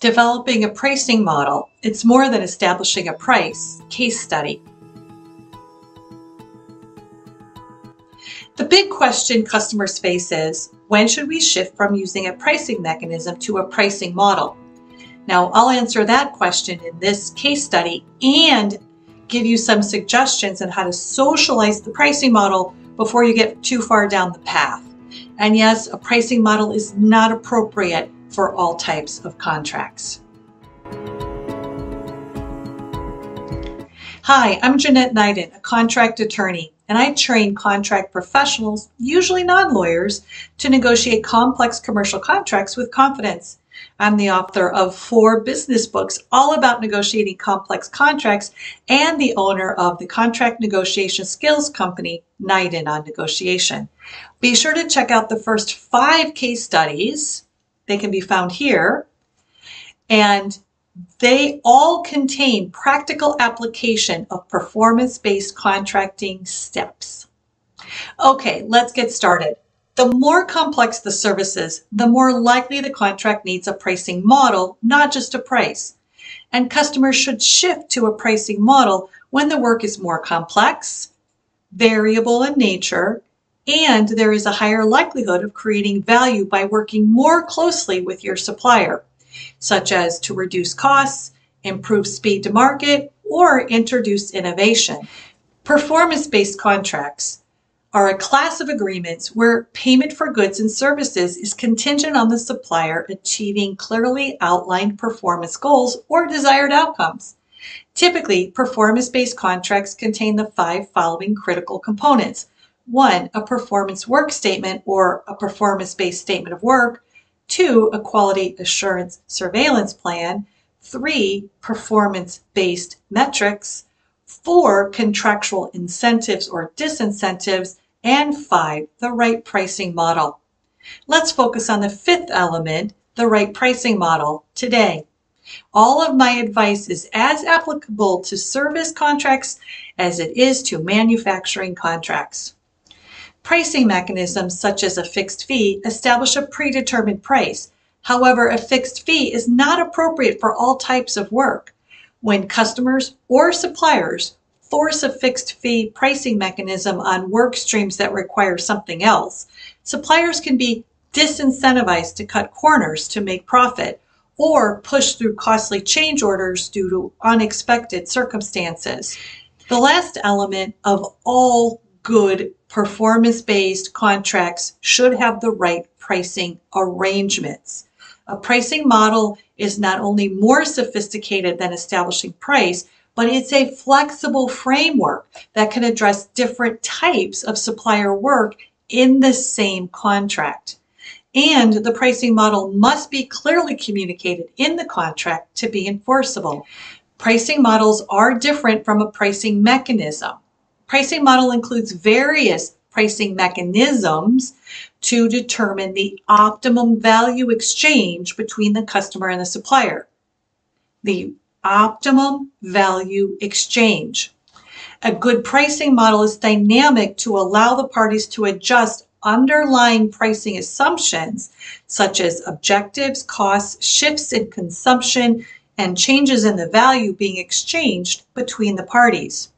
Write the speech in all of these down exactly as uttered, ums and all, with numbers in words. Developing a pricing model. It's more than establishing a price. Case study. The big question customers face is, when should we shift from using a pricing mechanism to a pricing model? Now, I'll answer that question in this case study and give you some suggestions on how to socialize the pricing model before you get too far down the path. And yes, a pricing model is not appropriate for all types of contracts. Hi, I'm Jeanette Nyden, a contract attorney, and I train contract professionals, usually non-lawyers, to negotiate complex commercial contracts with confidence. I'm the author of four business books all about negotiating complex contracts and the owner of the contract negotiation skills company, Nyden on Negotiation. Be sure to check out the first five case studies. They can be found here, and they all contain practical application of performance-based contracting steps. Okay, let's get started. The more complex the services, the more likely the contract needs a pricing model, not just a price. And customers should shift to a pricing model when the work is more complex, variable in nature, and there is a higher likelihood of creating value by working more closely with your supplier, such as to reduce costs, improve speed to market, or introduce innovation. Performance-based contracts are a class of agreements where payment for goods and services is contingent on the supplier achieving clearly outlined performance goals or desired outcomes. Typically, performance-based contracts contain the five following critical components. One, a performance work statement or a performance-based statement of work. Two, a quality assurance surveillance plan. Three, performance-based metrics. Four, contractual incentives or disincentives. And five, the right pricing model. Let's focus on the fifth element, the right pricing model, today. All of my advice is as applicable to service contracts as it is to manufacturing contracts. Pricing mechanisms such as a fixed fee establish a predetermined price. However, a fixed fee is not appropriate for all types of work. When customers or suppliers force a fixed fee pricing mechanism on work streams that require something else, suppliers can be disincentivized to cut corners to make profit or push through costly change orders due to unexpected circumstances. The last element of all good performance-based contracts should have the right pricing arrangements. A pricing model is not only more sophisticated than establishing price, but it's a flexible framework that can address different types of supplier work in the same contract. And the pricing model must be clearly communicated in the contract to be enforceable. Pricing models are different from a pricing mechanism. Pricing model includes various pricing mechanisms to determine the optimum value exchange between the customer and the supplier. The optimum value exchange. A good pricing model is dynamic to allow the parties to adjust underlying pricing assumptions such as objectives, costs, shifts in consumption, and changes in the value being exchanged between the parties.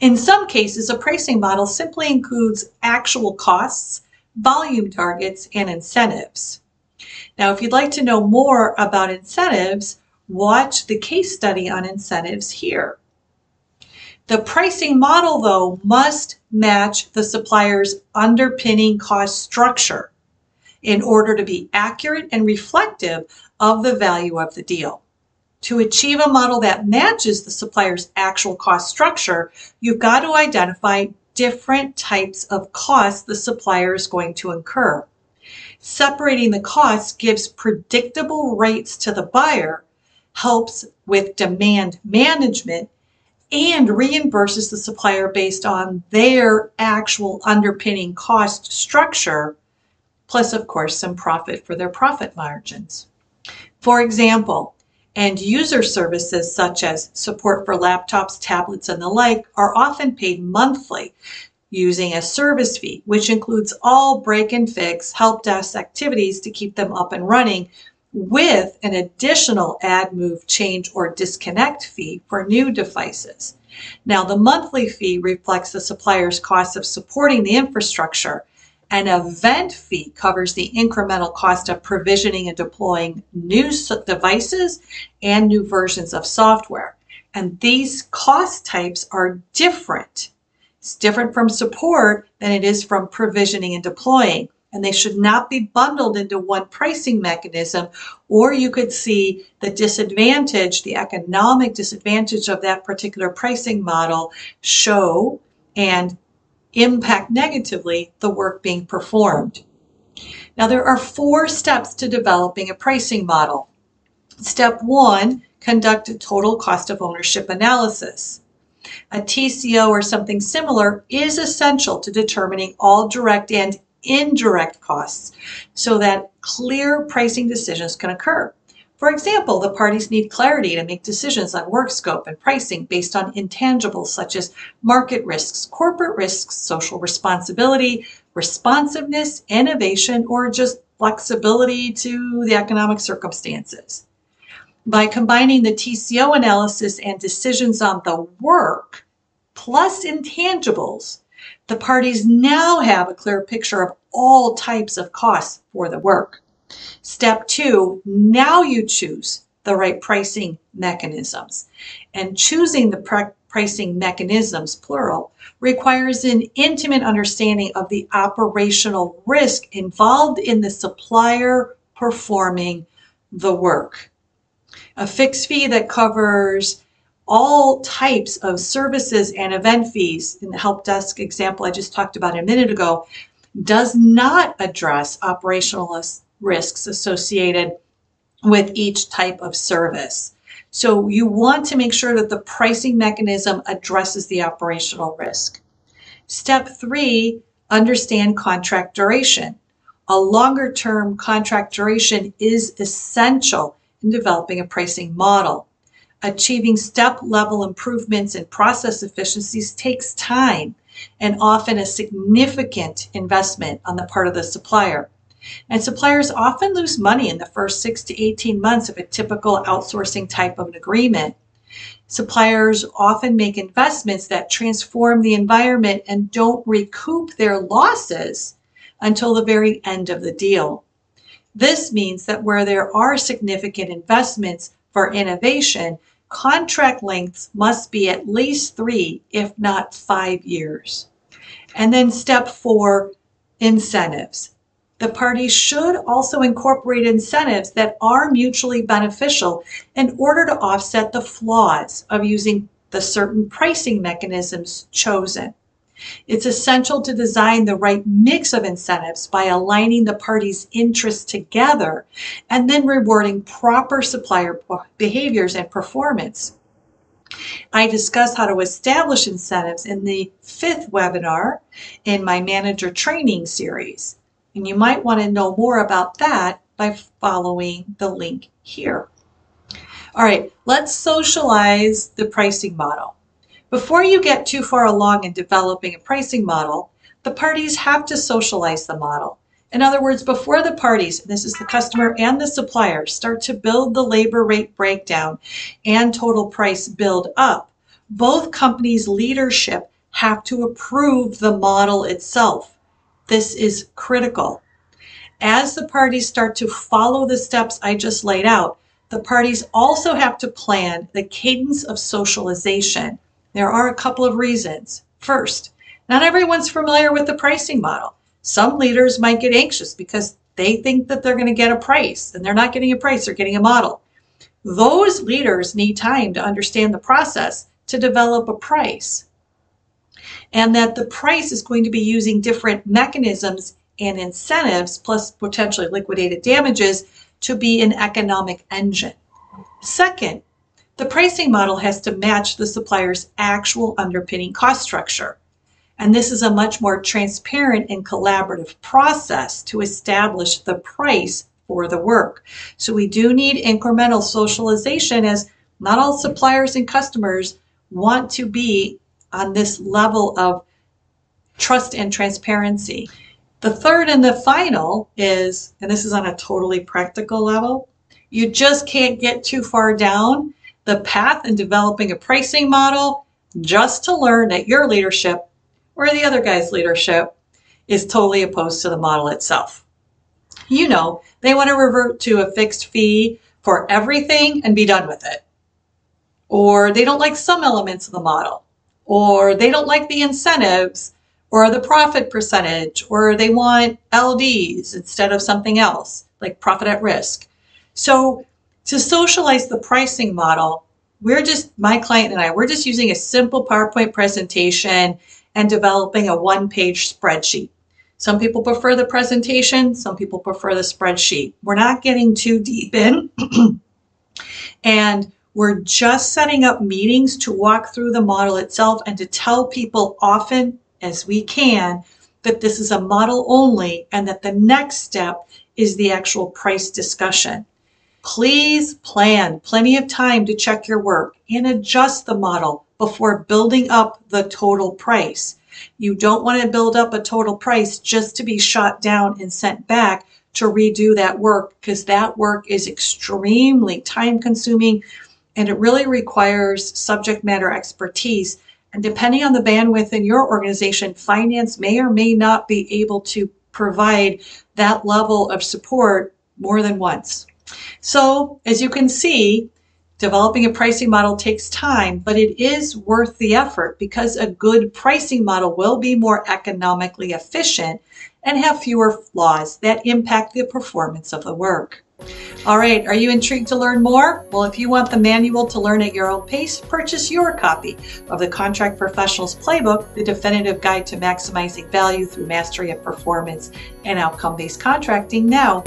In some cases, a pricing model simply includes actual costs, volume targets, and incentives. Now, if you'd like to know more about incentives, watch the case study on incentives here. The pricing model, though, must match the supplier's underpinning cost structure in order to be accurate and reflective of the value of the deal. To achieve a model that matches the supplier's actual cost structure, you've got to identify different types of costs the supplier is going to incur. Separating the costs gives predictable rates to the buyer, helps with demand management, and reimburses the supplier based on their actual underpinning cost structure, plus, of course, some profit for their profit margins. For example, end user services such as support for laptops, tablets, and the like are often paid monthly using a service fee, which includes all break and fix, help desk activities to keep them up and running, with an additional add, move, change, or disconnect fee for new devices. Now, the monthly fee reflects the supplier's cost of supporting the infrastructure. An event fee covers the incremental cost of provisioning and deploying new devices and new versions of software. And these cost types are different. It's different from support than it is from provisioning and deploying. And they should not be bundled into one pricing mechanism, or you could see the disadvantage, the economic disadvantage of that particular pricing model show and impact negatively the work being performed. Now, there are four steps to developing a pricing model. Step one, conduct a total cost of ownership analysis. A T C O or something similar is essential to determining all direct and indirect costs so that clear pricing decisions can occur. For example, the parties need clarity to make decisions on work scope and pricing based on intangibles such as market risks, corporate risks, social responsibility, responsiveness, innovation, or just flexibility to the economic circumstances. By combining the T C O analysis and decisions on the work plus intangibles, the parties now have a clear picture of all types of costs for the work. Step two, now you choose the right pricing mechanisms. And choosing the pr- pricing mechanisms, plural, requires an intimate understanding of the operational risk involved in the supplier performing the work. A fixed fee that covers all types of services and event fees, in the help desk example I just talked about a minute ago, does not address operational risks associated with each type of service. So you want to make sure that the pricing mechanism addresses the operational risk. Step three, understand contract duration. A longer-term contract duration is essential in developing a pricing model. Achieving step-level improvements in process efficiencies takes time and often a significant investment on the part of the supplier. And suppliers often lose money in the first six to eighteen months of a typical outsourcing type of an agreement. Suppliers often make investments that transform the environment and don't recoup their losses until the very end of the deal. This means that where there are significant investments for innovation, contract lengths must be at least three, if not five years. And then step four, incentives. The parties should also incorporate incentives that are mutually beneficial in order to offset the flaws of using the certain pricing mechanisms chosen. It's essential to design the right mix of incentives by aligning the parties' interests together and then rewarding proper supplier behaviors and performance. I discuss how to establish incentives in the fifth webinar in my manager training series, and you might want to know more about that by following the link here. All right, let's socialize the pricing model. Before you get too far along in developing a pricing model, the parties have to socialize the model. In other words, before the parties, and this is the customer and the supplier, start to build the labor rate breakdown and total price build up, both companies' leadership have to approve the model itself. This is critical. As the parties start to follow the steps I just laid out, the parties also have to plan the cadence of socialization. There are a couple of reasons. First, not everyone's familiar with the pricing model. Some leaders might get anxious because they think that they're going to get a price, and they're not getting a price, they're getting a model. Those leaders need time to understand the process to develop a price, and that the price is going to be using different mechanisms and incentives, plus potentially liquidated damages, to be an economic engine. Second, the pricing model has to match the supplier's actual underpinning cost structure. And this is a much more transparent and collaborative process to establish the price for the work. So we do need incremental socialization, as not all suppliers and customers want to be on this level of trust and transparency. The third and the final is, and this is on a totally practical level, You just can't get too far down the path in developing a pricing model just to learn that your leadership or the other guy's leadership is totally opposed to the model itself. You know, they want to revert to a fixed fee for everything and be done with it. Or they don't like some elements of the model, or they don't like the incentives or the profit percentage, or they want L Ds instead of something else, like profit at risk. So to socialize the pricing model, we're just, my client and I, we're just using a simple PowerPoint presentation and developing a one-page spreadsheet. Some people prefer the presentation, some people prefer the spreadsheet. We're not getting too deep in, and we're just setting up meetings to walk through the model itself and to tell people often as we can that this is a model only and that the next step is the actual price discussion. Please plan plenty of time to check your work and adjust the model before building up the total price. You don't want to build up a total price just to be shot down and sent back to redo that work, because that work is extremely time consuming and it really requires subject matter expertise. And depending on the bandwidth in your organization, finance may or may not be able to provide that level of support more than once. So as you can see, developing a pricing model takes time, but it is worth the effort, because a good pricing model will be more economically efficient and have fewer flaws that impact the performance of the work. All right, are you intrigued to learn more? Well, if you want the manual to learn at your own pace, purchase your copy of the Contract Professional's Playbook, the definitive guide to maximizing value through mastery of performance and outcome-based contracting now